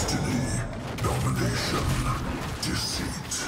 Destiny, domination, deceit.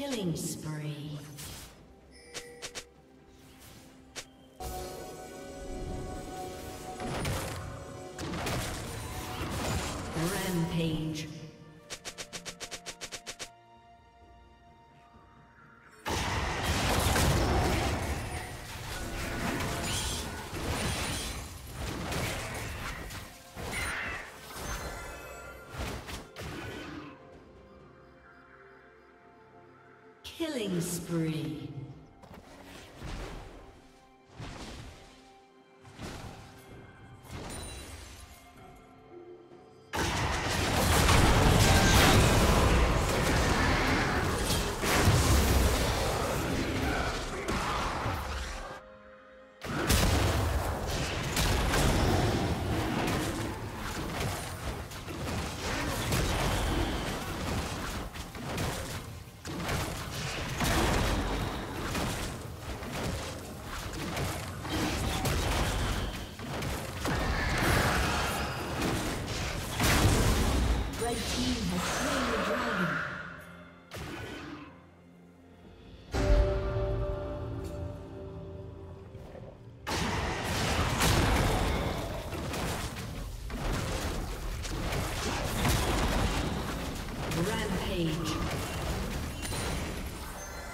Killing spree. Rampage. Killing spree.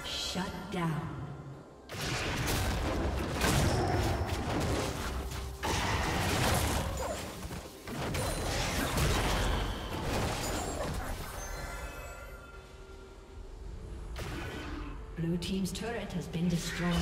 Shut down. Blue team's turret has been destroyed.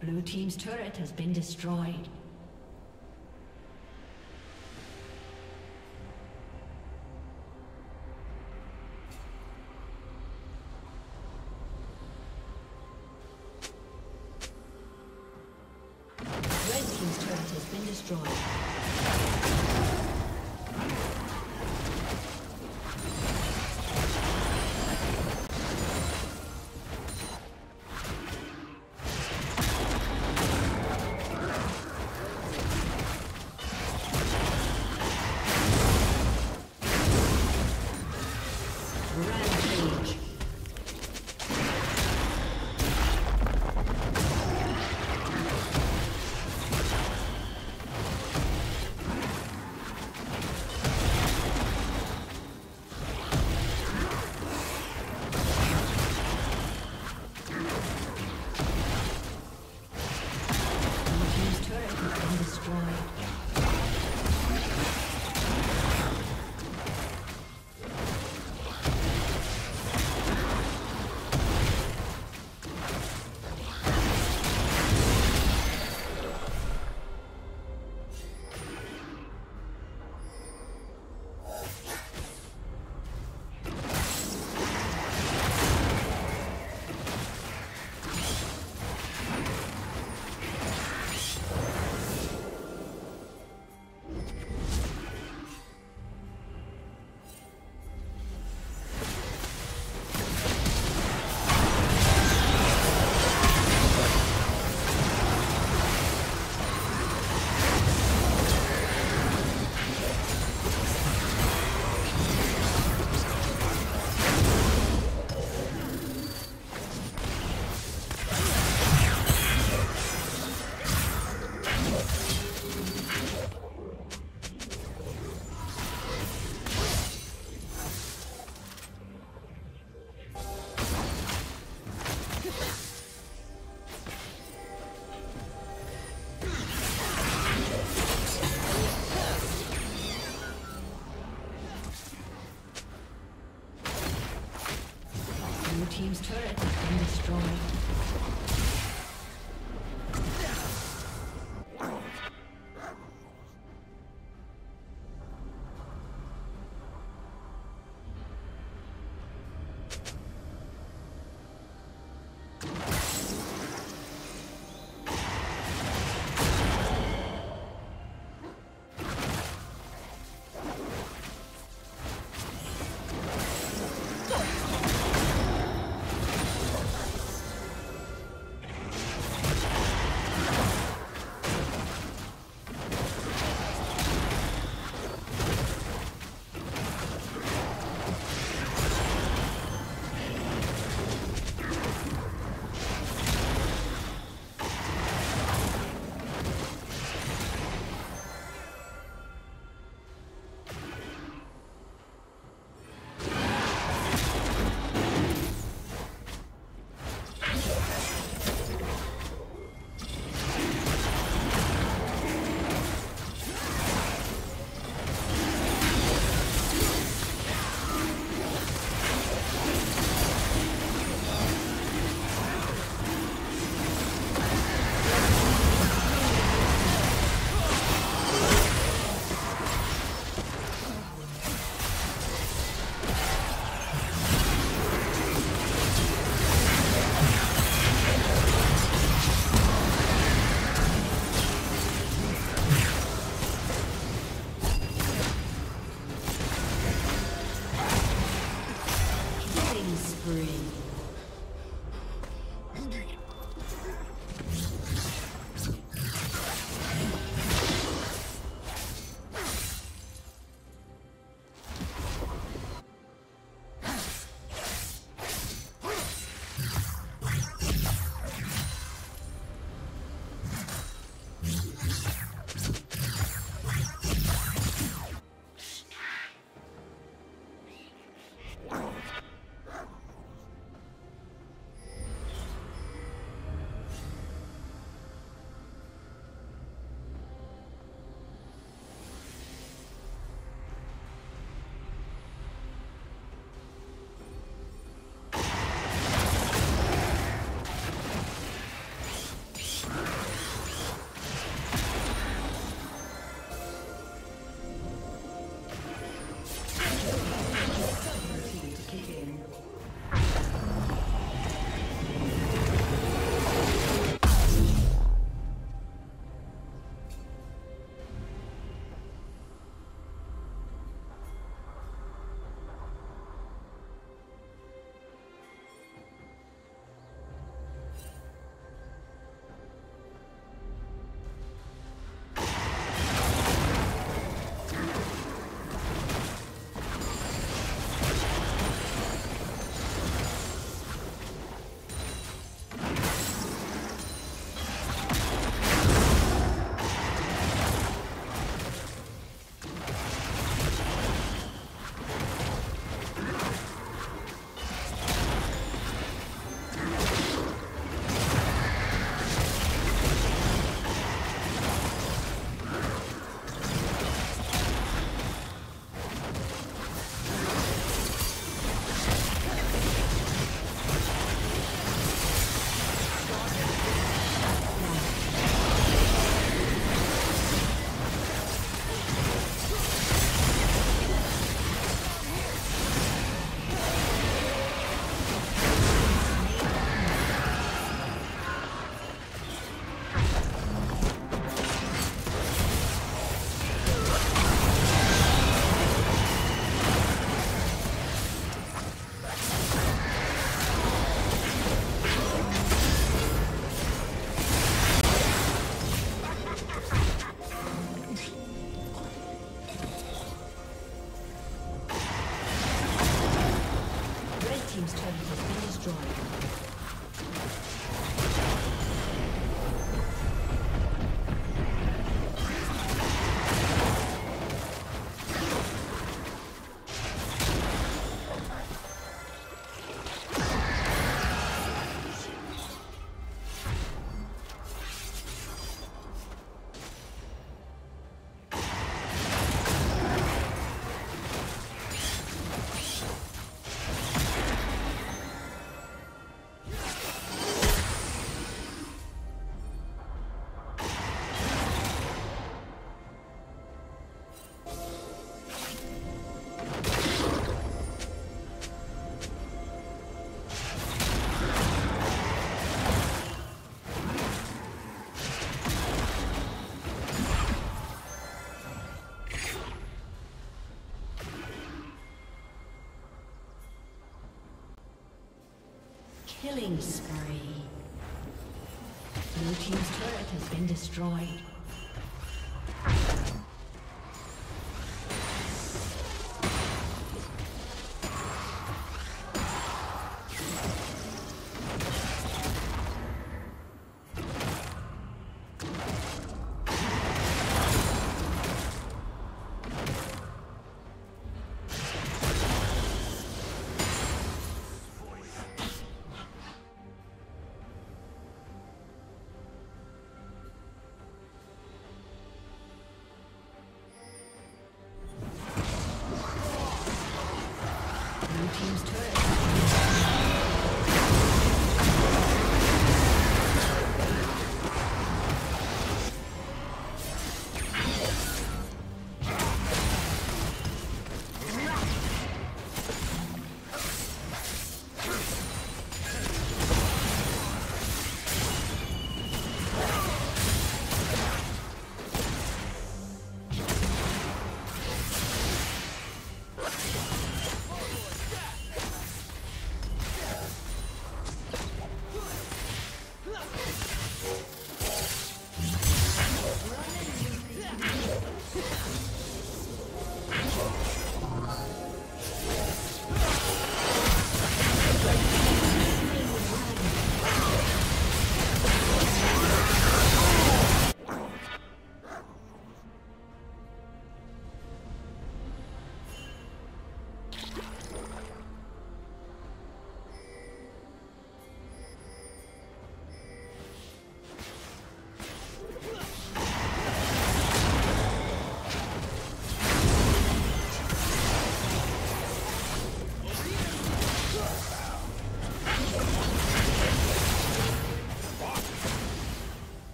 Blue team's turret has been destroyed. team's turret has been destroyed. Killing spree. Blue team's turret has been destroyed.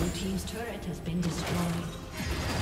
Blue team's turret has been destroyed.